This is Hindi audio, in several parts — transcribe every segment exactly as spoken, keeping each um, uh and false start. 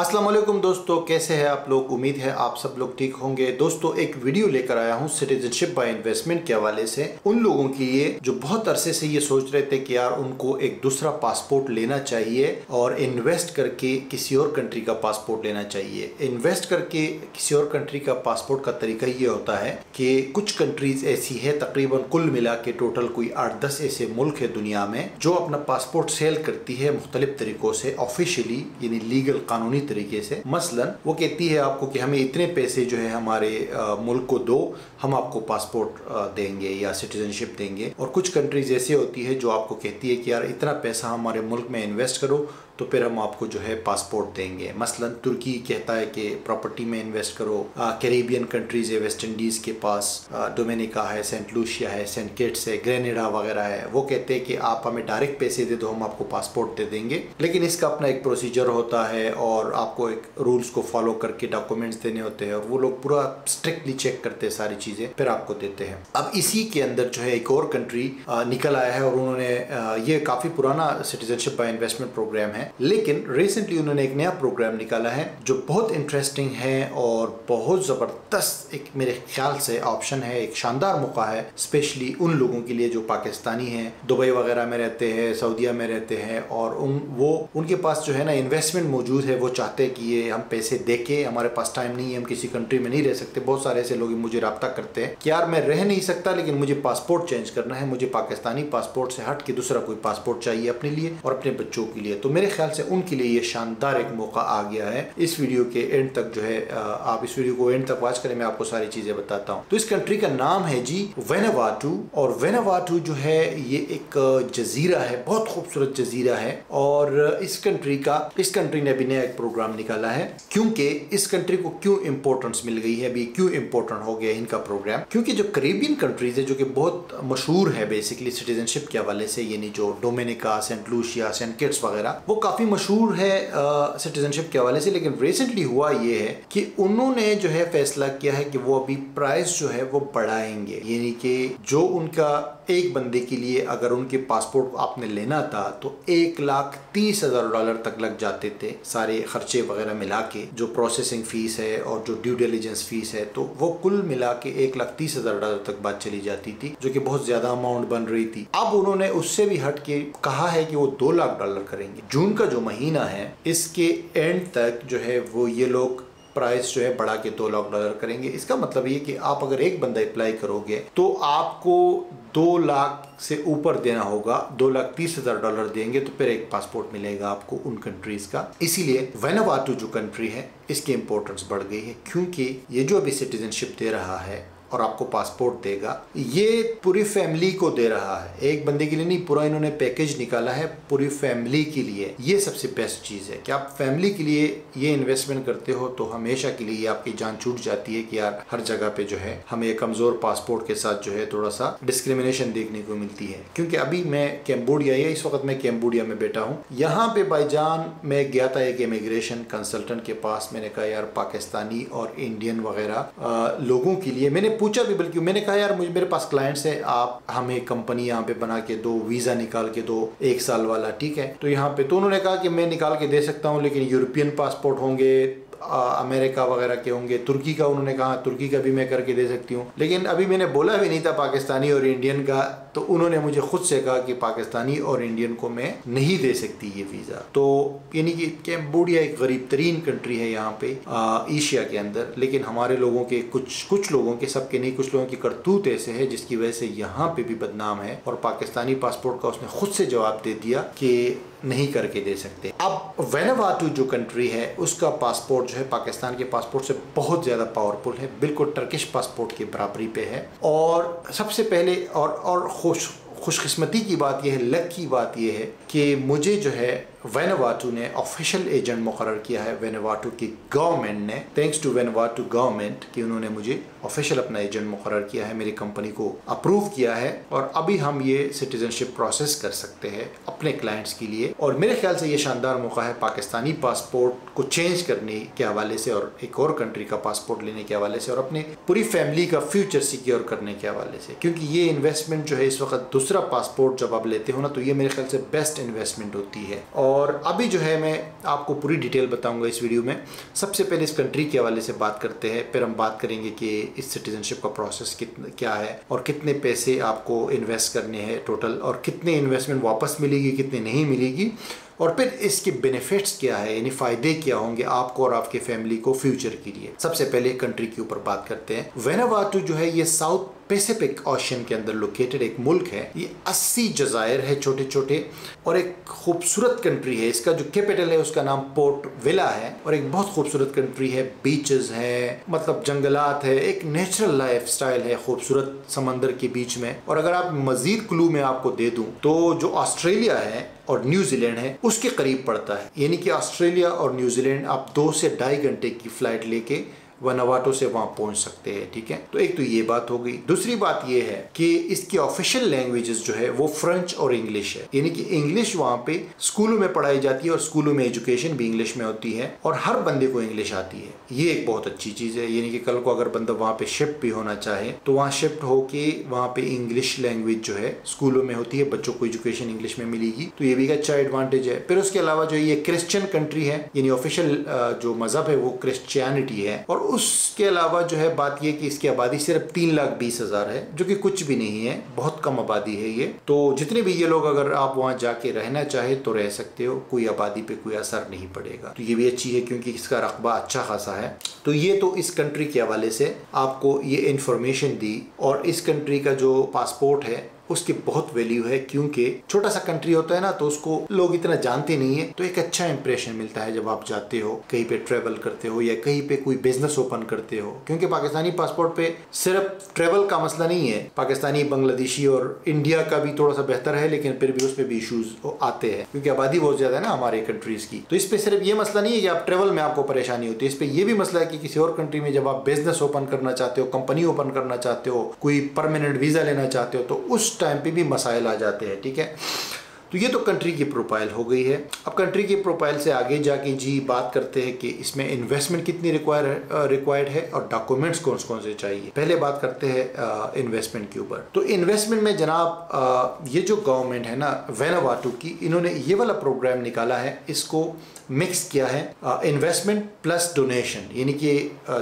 अस्सलाम वालेकुम दोस्तों, कैसे हैं आप लोग। उम्मीद है आप सब लोग ठीक होंगे। दोस्तों, एक वीडियो लेकर आया हूँ सिटीजनशिप बाय इन्वेस्टमेंट के हवाले से उन लोगों के लिए जो बहुत अरसे से ये सोच रहे थे कि यार उनको एक दूसरा पासपोर्ट लेना चाहिए और इन्वेस्ट करके किसी और कंट्री का पासपोर्ट लेना चाहिए। इन्वेस्ट करके किसी और कंट्री का पासपोर्ट का तरीका ये होता है कि कुछ कंट्रीज ऐसी है, तकरीबन कुल मिला के टोटल कोई आठ दस ऐसे मुल्क है दुनिया में जो अपना पासपोर्ट सेल करती है मुख्तलिफ तरीकों से, ऑफिशियली यानी लीगल कानूनी तरीके से। मसलन वो कहती है आपको कि हमें इतने पैसे जो है हमारे आ, मुल्क को दो, हम आपको पासपोर्ट आ, देंगे या सिटीजनशिप देंगे। और कुछ कंट्रीज ऐसी होती है जो आपको कहती है कि यार इतना पैसा हमारे मुल्क में इन्वेस्ट करो तो फिर हम आपको जो है पासपोर्ट देंगे। मसलन तुर्की कहता है कि प्रॉपर्टी में इन्वेस्ट करो, कैरेबियन कंट्रीज है, वेस्ट इंडीज़ के पास डोमिनिका है, सेंट लूशिया है, सेंट किट्स है, ग्रेनेडा वगैरह है। वो कहते हैं कि आप हमें डायरेक्ट पैसे दे दो, हम आपको पासपोर्ट दे देंगे। लेकिन इसका अपना एक प्रोसीजर होता है और आपको एक रूल्स को फॉलो करके डॉक्यूमेंट्स देने होते हैं और वो लोग पूरा स्ट्रिक्टली चेक करते हैं सारी चीज़ें, फिर आपको देते हैं। अब इसी के अंदर जो है एक और कंट्री निकल आया है और उन्होंने, ये काफ़ी पुराना सिटीजनशिप बाय इन्वेस्टमेंट प्रोग्राम है, लेकिन रिसेंटली उन्होंने एक नया प्रोग्राम निकाला है जो बहुत इंटरेस्टिंग है और बहुत ज़बरदस्त एक मेरे ख्याल से ऑप्शन है, एक शानदार मौका है, स्पेशली उन लोगों के लिए जो पाकिस्तानी हैं, दुबई वगैरह में रहते हैं, सऊदीया में रहते हैं और उन वो उनके पास जो है ना इन्वेस्टमेंट मौजूद है। वो चाहते हैं कि ये हम पैसे दे के, हमारे पास टाइम नहीं है, हम किसी कंट्री में नहीं रह सकते। बहुत सारे ऐसे लोग मुझे रब्ता करते हैं कि यार मैं रह नहीं सकता, लेकिन मुझे पासपोर्ट चेंज करना है, मुझे पाकिस्तानी पासपोर्ट से हट के दूसरा कोई पासपोर्ट चाहिए अपने लिए और अपने बच्चों के लिए। तो मेरे ख्याल से उनके लिए ये शानदार एक मौका आ गया है। इस वीडियो के एंड तक जो है, आप इस वीडियो को एंड तक वॉच करें, मैं आपको सारी चीजें बताता हूँ। तो इस कंट्री का नाम है जी वेनुआटू। और वेनुआटू जो है ये एक जजीरा है, बहुत खूबसूरत जजीरा है। और इस कंट्री का इस कंट्री ने भी नया एक प्रोग्राम निकाला है। क्योंकि इस कंट्री को क्यों इम्पोर्टेंस मिल गई है, अभी क्यों इम्पोर्टेंट हो गया इनका प्रोग्राम, क्योंकि जो करेबियन कंट्रीज है जो कि बहुत मशहूर है बेसिकली सिटीजनशिप के हवाले से, यानी जो Dominica, Saint Lucia, Saint Kitts वगैरह, वो काफ़ी मशहूर है सिटीजनशिप के हवाले से। लेकिन रिसेंटली हुआ ये है कि उन्होंने जो है फैसला किया है कि वो अभी प्राइस जो है वो बढ़ाएंगे, यानी कि जो उनका एक बंदे के लिए अगर उनके पासपोर्ट आपने लेना था तो एक लाख तीस हज़ार डॉलर तक लग जाते थे, सारे खर्चे वगैरह मिला के, जो प्रोसेसिंग फीस है और जो ड्यू डिलिजेंस फीस है, तो वो कुल मिला के एक लाख तीस हज़ार डॉलर तक बात चली जाती थी, जो कि बहुत ज़्यादा अमाउंट बन रही थी। अब उन्होंने उससे भी हट के कहा है कि वो दो लाख डॉलर करेंगे। जून का जो महीना है इसके एंड तक जो है वो ये लोग प्राइस जो है बढ़ा के दो लाख डॉलर करेंगे। इसका मतलब ये कि आप अगर एक बंदा अप्लाई करोगे तो आपको दो लाख से ऊपर देना होगा, दो लाख तीस हज़ार डॉलर देंगे तो फिर एक पासपोर्ट मिलेगा आपको उन कंट्रीज़ का। इसीलिए वेनुआटू जो कंट्री है इसकी इम्पोर्टेंस बढ़ गई है, क्योंकि ये जो अभी सिटीजनशिप दे रहा है और आपको पासपोर्ट देगा, ये पूरी फैमिली को दे रहा है, एक बंदे के लिए नहीं, पूरा इन्होंने पैकेज निकाला है पूरी फैमिली के लिए। ये सबसे बेस्ट चीज़ है कि आप फैमिली के लिए ये इन्वेस्टमेंट करते हो तो हमेशा के लिए आपकी जान छूट जाती है कि यार हर जगह पे जो है हमें कमज़ोर पासपोर्ट के साथ जो है थोड़ा सा डिस्क्रिमिनेशन देखने को मिलती है। क्योंकि अभी मैं कैम्बोडिया, या इस वक्त मैं कैम्बोडिया में बैठा हूँ, यहाँ पे बाईजान मैं गया था एक इमिग्रेशन कंसल्टेंट के पास। मैंने कहा यार पाकिस्तानी और इंडियन वगैरह लोगों के लिए, मैंने पूछा भी, बल्कि मैंने कहा यार मुझे मेरे पास क्लाइंट्स हैं, आप हमें कंपनी यहाँ पे बना के दो, वीज़ा निकाल के दो एक साल वाला, ठीक है, तो यहाँ पे तो उन्होंने कहा कि मैं निकाल के दे सकता हूँ, लेकिन यूरोपियन पासपोर्ट होंगे, अमेरिका वगैरह के होंगे। तुर्की का उन्होंने कहा तुर्की का भी मैं करके दे सकती हूँ, लेकिन अभी मैंने बोला भी नहीं था पाकिस्तानी और इंडियन का, तो उन्होंने मुझे खुद से कहा कि पाकिस्तानी और इंडियन को मैं नहीं दे सकती ये वीज़ा। तो यानी कि कैम्बोडिया एक गरीब तरीन कंट्री है यहाँ पे एशिया के अंदर, लेकिन हमारे लोगों के कुछ कुछ लोगों के, सबके नहीं, कुछ लोगों की करतूत ऐसे है जिसकी वजह से यहाँ पे भी बदनाम है। और पाकिस्तानी पासपोर्ट का उसने खुद से जवाब दे दिया कि नहीं करके दे सकते। अब वेनुआटू जो कंट्री है उसका पासपोर्ट जो है पाकिस्तान के पासपोर्ट से बहुत ज़्यादा पावरफुल है, बिल्कुल टर्किश पासपोर्ट की बराबरी पे है। और सबसे पहले और और खुश खुशकिस्मती की बात यह है, लक की बात यह है कि मुझे जो है वेनुआटू ने ऑफिशियल एजेंट मुकर्रर किया है, वेनुआटू की गवर्नमेंट ने, थैंक्स टू वेनुआटू गवर्नमेंट कि उन्होंने मुझे ऑफिशियल अपना एजेंट मुकर्रर किया है, मेरी कंपनी को अप्रूव किया है और अभी हम ये सिटीजनशिप प्रोसेस कर सकते हैं अपने क्लाइंट्स के लिए। और मेरे ख्याल से ये शानदार मौका है पाकिस्तानी पासपोर्ट को चेंज करने के हवाले से और एक और कंट्री का पासपोर्ट लेने के हवाले से और अपने पूरी फैमिली का फ्यूचर सिक्योर करने के हवाले से, क्योंकि ये इन्वेस्टमेंट जो है इस वक्त दूसरा पासपोर्ट जब आप लेते हो ना तो ये मेरे ख्याल से बेस्ट इन्वेस्टमेंट होती है। और और अभी जो है मैं आपको पूरी डिटेल बताऊंगा इस वीडियो में। सबसे पहले इस कंट्री के हवाले से बात करते हैं, फिर हम बात करेंगे कि इस सिटीजनशिप का प्रोसेस कितना क्या है और कितने पैसे आपको इन्वेस्ट करने हैं टोटल, और कितने इन्वेस्टमेंट वापस मिलेगी कितने नहीं मिलेगी, और फिर इसके बेनिफिट्स क्या है यानी फ़ायदे क्या होंगे आपको और आपके फैमिली को फ्यूचर के लिए। सबसे पहले कंट्री के ऊपर बात करते हैं। वेनावाटू जो है ये साउथ पैसिफिक ओशन के अंदर लोकेटेड एक मुल्क है। ये अस्सी जज़ायर है छोटे छोटे और एक खूबसूरत कंट्री है। इसका जो कैपिटल है उसका नाम पोर्ट वेला है और एक बहुत खूबसूरत कंट्री है। बीचेस है, मतलब जंगलात है, एक नेचुरल लाइफ स्टाइल है खूबसूरत समंदर के बीच में। और अगर आप मजीद क्लू में आपको दे दूं तो जो ऑस्ट्रेलिया है और न्यूजीलैंड है उसके करीब पड़ता है, यानी कि ऑस्ट्रेलिया और न्यूजीलैंड आप दो से ढाई घंटे की फ्लाइट लेके वनावाटो से वहाँ पहुँच सकते हैं। ठीक है, तो एक तो ये बात हो गई। दूसरी बात ये है कि इसकी ऑफिशियल लैंग्वेजेस जो है वो फ्रेंच और इंग्लिश है, यानी कि इंग्लिश वहाँ पे स्कूलों में पढ़ाई जाती है और स्कूलों में एजुकेशन भी इंग्लिश में होती है और हर बंदे को इंग्लिश आती है। ये एक बहुत अच्छी चीज़ है, यानी कि कल को अगर बंदा वहाँ पे शिफ्ट भी होना चाहे तो वहाँ शिफ्ट होके वहाँ पे इंग्लिश लैंग्वेज जो है स्कूलों में होती है, बच्चों को एजुकेशन इंग्लिश में मिलेगी, तो ये भी एक अच्छा एडवांटेज है। फिर उसके अलावा जो ये क्रिश्चियन कंट्री है, यानी ऑफिशियल जो मजहब है वो क्रिश्चियनिटी है। और उसके अलावा जो है बात यह कि इसकी आबादी सिर्फ तीन लाख बीस हज़ार है, जो कि कुछ भी नहीं है, बहुत कम आबादी है ये। तो जितने भी ये लोग अगर आप वहाँ जाके रहना चाहे तो रह सकते हो, कोई आबादी पे कोई असर नहीं पड़ेगा, तो ये भी अच्छी है क्योंकि इसका रकबा अच्छा खासा है। तो ये तो इस कंट्री के हवाले से आपको ये इन्फॉर्मेशन दी। और इस कंट्री का जो पासपोर्ट है उसकी बहुत वैल्यू है, क्योंकि छोटा सा कंट्री होता है ना तो उसको लोग इतना जानते नहीं है, तो एक अच्छा इंप्रेशन मिलता है जब आप जाते हो कहीं पे ट्रैवल करते हो या कहीं पे कोई बिजनेस ओपन करते हो। क्योंकि पाकिस्तानी पासपोर्ट पे सिर्फ ट्रैवल का मसला नहीं है, पाकिस्तानी बांग्लादेशी और इंडिया का भी थोड़ा सा बेहतर है, लेकिन फिर भी उस पर भी इशूज आते हैं क्योंकि आबादी बहुत ज़्यादा है ना हमारे कंट्रीज़ की। तो इस पर सिर्फ ये मसला नहीं है कि आप ट्रैवल में आपको परेशानी होती है, इस पर यह भी मसला है कि किसी और कंट्री में जब आप बिजनेस ओपन करना चाहते हो, कंपनी ओपन करना चाहते हो, कोई परमानेंट वीज़ा लेना चाहते हो, तो उस टाइम पे भी मसाइल आ जाते हैं। ठीक है, तो ये तो कंट्री की प्रोफाइल हो गई है। अब कंट्री की प्रोफाइल से आगे जाके जी बात करते हैं कि इसमें इन्वेस्टमेंट कितनी रिक्वायर रिक्वायर्ड है और डॉक्यूमेंट्स कौन कौन से चाहिए। पहले बात करते हैं इन्वेस्टमेंट के ऊपर। तो इन्वेस्टमेंट में जनाब आ, ये जो गवर्नमेंट है ना वेनावाटू की, इन्होंने ये वाला प्रोग्राम निकाला है, इसको मिक्स किया है इन्वेस्टमेंट प्लस डोनेशन, यानी कि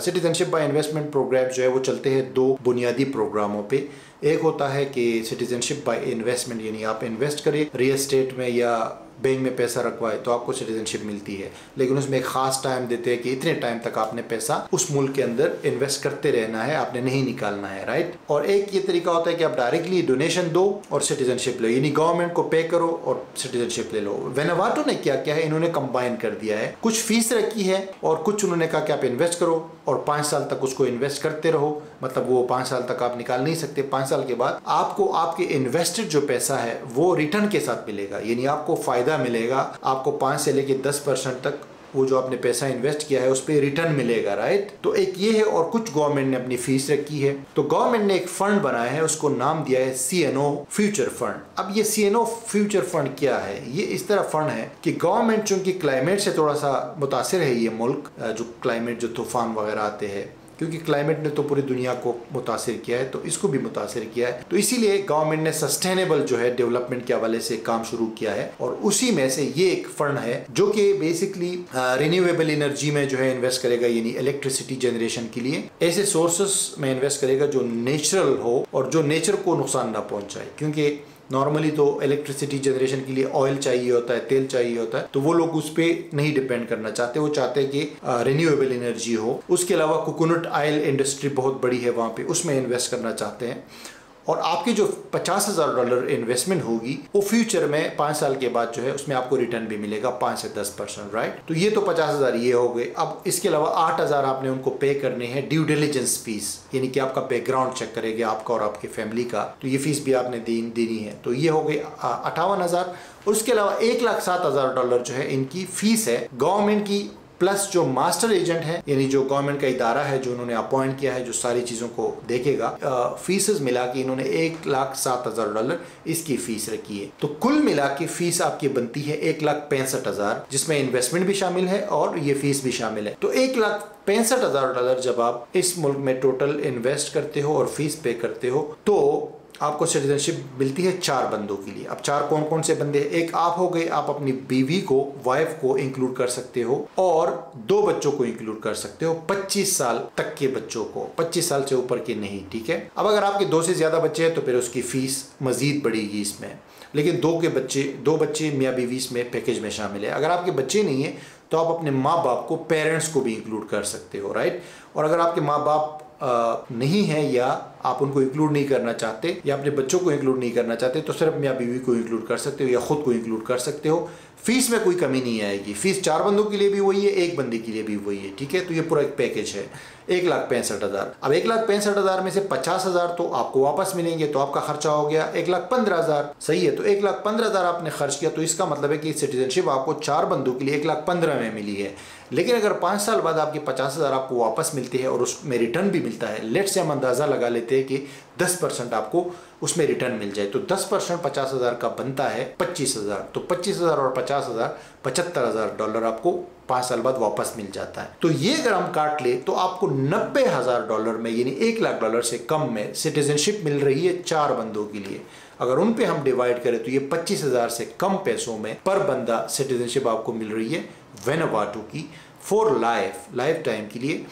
सिटीजनशिप बाय इन्वेस्टमेंट प्रोग्राम जो है वो चलते हैं दो बुनियादी प्रोग्रामों पे। एक होता है कि सिटीजनशिप बाय इन्वेस्टमेंट, यानी आप इन्वेस्ट करें रियल एस्टेट में या बैंक में पैसा रखवाए तो आपको सिटीजनशिप मिलती है, लेकिन उसमें एक खास टाइम देते हैं कि इतने टाइम तक आपने पैसा उस मुल्क के अंदर इन्वेस्ट करते रहना है, आपने नहीं निकालना है, राइट। और एक ये तरीका होता है कि आप डायरेक्टली डोनेशन दो और सिटीजनशिप लो, यानी गवर्नमेंट को पे करो और सिटीजनशिप ले लो। वेनावाटो ने क्या किया है, इन्होंने कंबाइन कर दिया है, कुछ फीस रखी है और कुछ उन्होंने कहा कि आप इन्वेस्ट करो और पाँच साल तक उसको इन्वेस्ट करते रहो, मतलब वो पाँच साल तक आप निकाल नहीं सकते, पाँच साल के बाद आपको आपके इन्वेस्टेड जो पैसा है वो रिटर्न के साथ मिलेगा, यानी आपको फायदा मिलेगा, आपको पाँच से लेकर दस परसेंट तक वो जो आपने पैसा इन्वेस्ट किया है उस पर रिटर्न मिलेगा, राइट। तो एक ये है और कुछ गवर्नमेंट ने अपनी फीस रखी है। तो गवर्नमेंट ने एक फंड बनाया है, उसको नाम दिया है सीएनओ फ्यूचर फंड। अब ये सीएनओ फ्यूचर फंड क्या है, ये इस तरह फंड है कि गवर्नमेंट चूंकि क्लाइमेट से थोड़ा सा मुतासर है ये मुल्क, जो क्लाइमेट जो तूफान वगैरह आते हैं, क्योंकि क्लाइमेट ने तो पूरी दुनिया को मुतासिर किया है तो इसको भी मुतासिर किया है, तो इसीलिए गवर्नमेंट ने सस्टेनेबल जो है डेवलपमेंट के हवाले से काम शुरू किया है और उसी में से ये एक फंड है जो कि बेसिकली रिन्यूएबल एनर्जी में जो है इन्वेस्ट करेगा, यानी इलेक्ट्रिसिटी जनरेशन के लिए ऐसे सोर्सेस में इन्वेस्ट करेगा जो नेचुरल हो और जो नेचर को नुकसान ना पहुँचाए। क्योंकि नॉर्मली तो इलेक्ट्रिसिटी जनरेशन के लिए ऑयल चाहिए होता है, तेल चाहिए होता है, तो वो लोग उस पर नहीं डिपेंड करना चाहते, वो चाहते हैं कि रिन्यूएबल एनर्जी हो। उसके अलावा कोकोनट ऑयल इंडस्ट्री बहुत बड़ी है वहाँ पे, उसमें इन्वेस्ट करना चाहते हैं। और आपकी जो पचास हज़ार डॉलर इन्वेस्टमेंट होगी वो फ्यूचर में पाँच साल के बाद जो है उसमें आपको रिटर्न भी मिलेगा पाँच से दस परसेंट, राइट। तो ये तो पचास हज़ार ये हो गए। अब इसके अलावा आठ हज़ार आपने उनको पे करने हैं ड्यू डिलिजेंस फीस, यानी कि आपका बैकग्राउंड चेक करेगा आपका और आपकी फैमिली का, तो ये फीस भी आपने देन देनी है, तो ये हो गई अट्ठावन हज़ार। उसके अलावा एक लाख सात हज़ार डॉलर जो है इनकी फीस है गवर्नमेंट की, प्लस जो मास्टर एजेंट है यानी जो गवर्नमेंट का इदारा है जो उन्होंने अपॉइंट किया है जो सारी चीज़ों को देखेगा, फीसेस मिला के इन्होंने एक लाख सात हज़ार डॉलर इसकी फीस रखी है। तो कुल मिला के फीस आपकी बनती है एक लाख पैंसठ हज़ार, जिसमें इन्वेस्टमेंट भी शामिल है और ये फीस भी शामिल है। तो एक लाख पैंसठ हज़ार डॉलर जब आप इस मुल्क में टोटल इन्वेस्ट करते हो और फीस पे करते हो तो आपको सिटीजनशिप मिलती है चार बंदों के लिए। अब चार कौन कौन से बंदे हैं? एक आप हो गए, आप अपनी बीवी को, वाइफ को इंक्लूड कर सकते हो, और दो बच्चों को इंक्लूड कर सकते हो, पच्चीस साल तक के बच्चों को, पच्चीस साल से ऊपर के नहीं, ठीक है। अब अगर आपके दो से ज्यादा बच्चे हैं तो फिर उसकी फीस मजीद बढ़ेगी इसमें, लेकिन दो के बच्चे दो बच्चे मियाँ बीवी इसमें पैकेज में शामिल है। अगर आपके बच्चे नहीं है तो आप अपने माँ बाप को, पेरेंट्स को भी इंक्लूड कर सकते हो, राइट। और अगर आपके माँ बाप नहीं है या आप उनको इंक्लूड नहीं करना चाहते या अपने बच्चों को इंक्लूड नहीं करना चाहते तो सिर्फ मियाँ बीवी को इंक्लूड कर सकते हो या ख़ुद को इंक्लूड कर सकते हो। फीस में कोई कमी नहीं आएगी, फीस चार बंदों के लिए भी वही है, एक बंदे के लिए भी वही है, ठीक है। तो ये पूरा एक पैकेज है एक लाख पैंसठ हज़ार। अब एक लाख पैंसठ हज़ार में से पचास हज़ार तो आपको वापस मिलेंगे, तो आपका खर्चा हो गया एक लाख पंद्रह हज़ार, सही है। तो एक लाख पंद्रह हज़ार आपने खर्च किया, तो इसका मतलब है कि सिटीजनशिप आपको चार बंदों के लिए एक लाख पंद्रह में मिली है। लेकिन अगर पाँच साल बाद आपके पचास हज़ार आपको वापस मिलती है और उसमें रिटर्न भी मिलता है, लेट से हम अंदाज़ा लगा लेते हैं कि दस परसेंट आपको उसमें रिटर्न मिल जाए, तो दस परसेंट पचास हज़ार का बनता है पच्चीस हज़ार। तो पच्चीस हज़ार और पचास हज़ार पचहत्तर हज़ार डॉलर आपको पाँच साल बाद वापस मिल जाता है। तो ये अगर हम काट ले तो आपको नब्बे हज़ार डॉलर में, यानी एक लाख डॉलर से कम में सिटीजनशिप मिल रही है चार बंदों के लिए। अगर उन पे हम डिवाइड करें तो ये पच्चीस हज़ार से कम पैसों में पर बंदा सिटीजनशिप आपको मिल रही है वेनुआटू की, फॉर लाइफ, लाइफ टाइम के लिए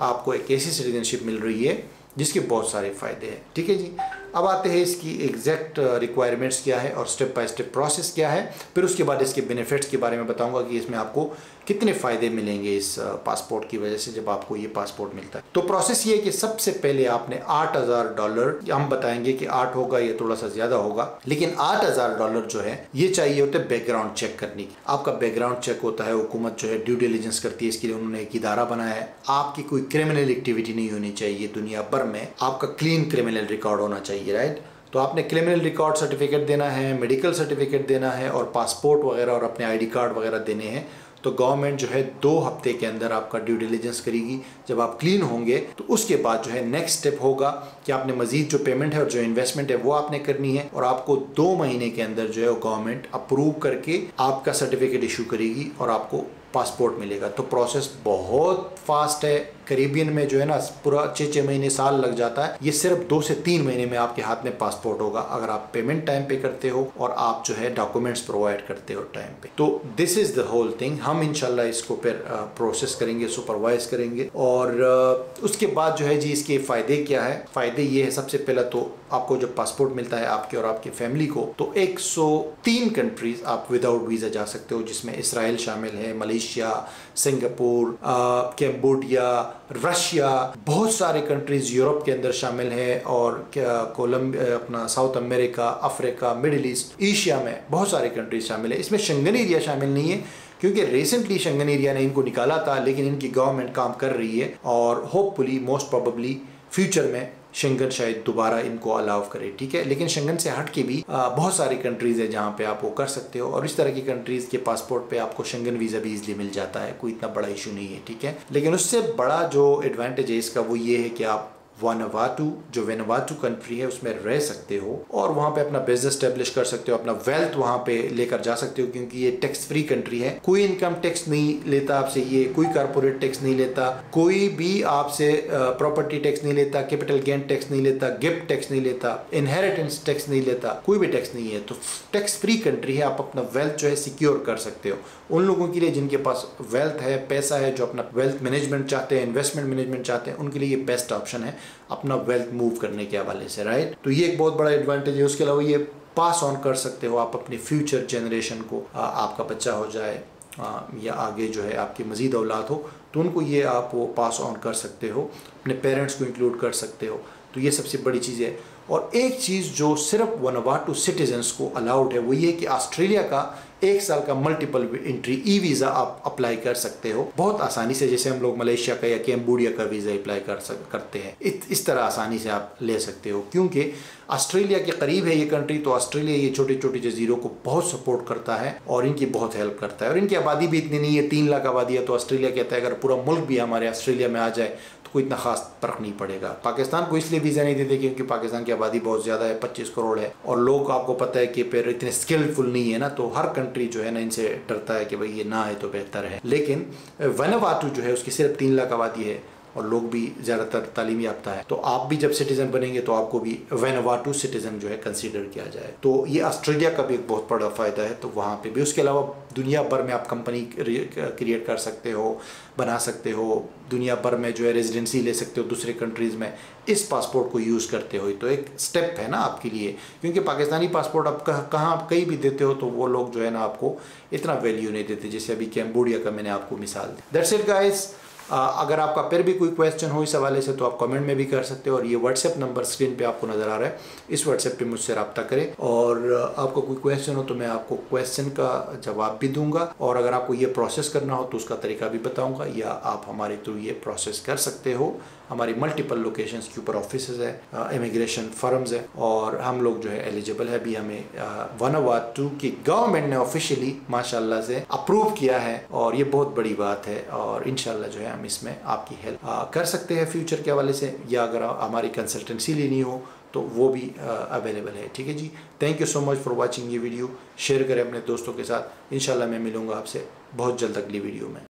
आपको एक ऐसी सिटीजनशिप मिल रही है जिसके बहुत सारे फ़ायदे हैं, ठीक है जी। अब आते हैं इसकी एग्जैक्ट रिक्वायरमेंट्स क्या है और स्टेप बाय स्टेप प्रोसेस क्या है, फिर उसके बाद इसके बेनिफिट्स के बारे में बताऊंगा कि इसमें आपको कितने फ़ायदे मिलेंगे इस पासपोर्ट की वजह से जब आपको ये पासपोर्ट मिलता है। तो प्रोसेस ये है कि सबसे पहले आपने आठ हज़ार डॉलर, हम बताएंगे कि आठ होगा या थोड़ा सा ज़्यादा होगा, लेकिन आठ हज़ार डॉलर जो है ये चाहिए होते हैं बैकग्राउंड चेक करने की। आपका बैकग्राउंड चेक होता है, हुकूमत जो है ड्यू डिलिजेंस करती है, इसके लिए उन्होंने एक इदारा बनाया है। आपकी कोई क्रिमिनल एक्टिविटी नहीं होनी चाहिए दुनिया भर में, आपका क्लीन क्रिमिनल रिकॉर्ड होना चाहिए, राइट। तो आपने क्रिमिनल रिकॉर्ड सर्टिफिकेट देना है, मेडिकल सर्टिफिकेट देना है, और पासपोर्ट वगैरह और अपने आईडी कार्ड वगैरह देने हैं। तो गवर्नमेंट जो है दो हफ्ते के अंदर आपका ड्यू डिलिजेंस करेगी। जब आप क्लीन होंगे तो उसके बाद जो है नेक्स्ट स्टेप होगा कि आपने मजीद जो पेमेंट है और जो इन्वेस्टमेंट है वो आपने करनी है, और आपको दो महीने के अंदर जो है गवर्नमेंट अप्रूव करके आपका सर्टिफिकेट इशू करेगी और आपको पासपोर्ट मिलेगा। तो प्रोसेस बहुत फास्ट है। करीबियन में जो है ना पूरा छः छः महीने, साल लग जाता है, ये सिर्फ दो से तीन महीने में आपके हाथ में पासपोर्ट होगा अगर आप पेमेंट टाइम पे करते हो और आप जो है डॉक्यूमेंट्स प्रोवाइड करते हो टाइम पे। तो this is the whole thing. हम इंशाल्लाह इसको फिर प्रोसेस करेंगे, सुपरवाइज करेंगे, और उसके बाद जो है जी इसके फ़ायदे क्या है। फ़ायदे ये है, सबसे पहला तो आपको जब पासपोर्ट मिलता है आपके और आपकी फैमिली को, तो एक सौ तीन कंट्रीज़ आप विदाउट वीज़ा जा सकते हो, जिसमें इसराइल शामिल है, मलेशिया, सिंगापुर, कैम्बोडिया, रशिया, बहुत सारे कंट्रीज़ यूरोप के अंदर शामिल है, और कोलंबिया, अपना South America, Africa, Middle East, Asia में बहुत सारे कंट्रीज़ शामिल है। इसमें शेंगन एरिया शामिल नहीं है क्योंकि रिसेंटली शेंगन एरिया ने इनको निकाला था, लेकिन इनकी गवर्नमेंट काम कर रही है और होपफुली मोस्ट प्रोबेबली फ्यूचर में शेंगन शायद दोबारा इनको अलाव करे, ठीक है। लेकिन शेंगन से हट के भी आ, बहुत सारी कंट्रीज़ है जहाँ पे आप वो कर सकते हो, और इस तरह की कंट्रीज़ के पासपोर्ट पे आपको शेंगन वीज़ा भी इजीली मिल जाता है, कोई इतना बड़ा इशू नहीं है, ठीक है। लेकिन उससे बड़ा जो एडवांटेज है इसका वो ये है कि आप वानुआटू, जो वानुआटू कंट्री है, उसमें रह सकते हो और वहाँ पे अपना बिजनेस स्टैब्लिश कर सकते हो, अपना वेल्थ वहाँ पे लेकर जा सकते हो, क्योंकि ये टैक्स फ्री कंट्री है। कोई इनकम टैक्स नहीं लेता आपसे, ये कोई कॉर्पोरेट टैक्स नहीं लेता, कोई भी आपसे प्रॉपर्टी टैक्स नहीं लेता, कैपिटल गेन टैक्स नहीं लेता, गिफ्ट टैक्स नहीं लेता, इनहेरिटेंस टैक्स नहीं लेता, कोई भी टैक्स नहीं है। तो टैक्स फ्री कंट्री है, आप अपना वेल्थ जो है सिक्योर कर सकते हो। उन लोगों के लिए जिनके पास वेल्थ है, पैसा है, जो अपना वेल्थ मैनेजमेंट चाहते हैं, इन्वेस्टमेंट मैनेजमेंट चाहते हैं, उनके लिए ये बेस्ट ऑप्शन है अपना वेल्थ मूव करने के हवाले से, राइट। तो ये एक बहुत बड़ा एडवांटेज है। उसके अलावा ये पास ऑन कर सकते हो आप अपने फ्यूचर जनरेशन को, आ, आपका बच्चा हो जाए आ, या आगे जो है आपकी मजीद औलाद हो तो उनको ये आप वो पास ऑन कर सकते हो, अपने पेरेंट्स को इंक्लूड कर सकते हो। तो ये सबसे बड़ी चीज़ है। और एक चीज़ जो सिर्फ वानुआटू सिटीजन्स को अलाउड है वो ये कि ऑस्ट्रेलिया का एक साल का मल्टीपल एंट्री ई वीज़ा आप अप्लाई कर सकते हो बहुत आसानी से, जैसे हम लोग मलेशिया का या कैम्बोडिया का वीज़ा अप्लाई कर सक करते हैं इत, इस तरह आसानी से आप ले सकते हो, क्योंकि ऑस्ट्रेलिया के करीब है ये कंट्री। तो ऑस्ट्रेलिया ये छोटे छोटे जजीरों को बहुत सपोर्ट करता है और इनकी बहुत हेल्प करता है, और इनकी आबादी भी इतनी नहीं है, तीन लाख आबादी है। तो ऑस्ट्रेलिया कहता है अगर पूरा मुल्क भी हमारे ऑस्ट्रेलिया में आ जाए तो कोई इतना खास फर्क नहीं पड़ेगा। पाकिस्तान को इसलिए वीज़ा नहीं देते क्योंकि पाकिस्तान की आबादी बहुत ज़्यादा है, पच्चीस करोड़ है, और लोग आपको पता है कि फिर इतने स्किलफुल नहीं है ना, तो हर कंट्री जो है ना इनसे डरता है कि भाई ये ना है तो बेहतर है। लेकिन वानुआटू जो है उसकी सिर्फ तीन लाख आबादी है और लोग भी ज़्यादातर तालीम याफ्ता है। तो आप भी जब सिटीज़न बनेंगे तो आपको भी वेनवाटू सिटीज़न जो है कंसीडर किया जाए। तो ये ऑस्ट्रेलिया का भी एक बहुत बड़ा फ़ायदा है। तो वहाँ पे भी उसके अलावा दुनिया भर में आप कंपनी क्रिएट कर सकते हो, बना सकते हो, दुनिया भर में जो है रेजिडेंसी ले सकते हो दूसरे कंट्रीज़ में इस पासपोर्ट को यूज़ करते हो। तो एक स्टेप है ना आपके लिए, क्योंकि पाकिस्तानी पासपोर्ट आप कहाँ आप कहीं भी देते हो तो वो लोग जो है ना आपको इतना वैल्यू नहीं देते, जैसे अभी कैम्बोडिया का मैंने आपको मिसाल दी। That's it guys. अगर आपका फिर भी कोई क्वेश्चन हो इस हवाले से तो आप कमेंट में भी कर सकते हो, और ये व्हाट्सएप नंबर स्क्रीन पे आपको नज़र आ रहा है, इस व्हाट्सएप पे मुझसे रब्ता करें। और आपको कोई क्वेश्चन हो तो मैं आपको क्वेश्चन का जवाब भी दूंगा, और अगर आपको ये प्रोसेस करना हो तो उसका तरीका भी बताऊंगा, या आप हमारे थ्रू ये प्रोसेस कर सकते हो। हमारी मल्टीपल लोकेशन के ऊपर ऑफिस है, इमिग्रेशन फर्म्स है, और हम लोग जो है एलिजिबल है। अभी हमें वनवाटू की गवर्नमेंट ने ऑफिशियली माशाल्लाह से अप्रूव किया है, और ये बहुत बड़ी बात है, और इंशाल्लाह जो है हम इसमें आपकी हेल्प कर सकते हैं फ्यूचर के हवाले से, या अगर हमारी कंसल्टेंसी लेनी हो तो वो भी अवेलेबल है। ठीक है जी, thank you so much for watching ये वीडियो। शेयर करें अपने दोस्तों के साथ। इंशाल्लाह मैं मिलूँगा आपसे बहुत जल्द अगली वीडियो में।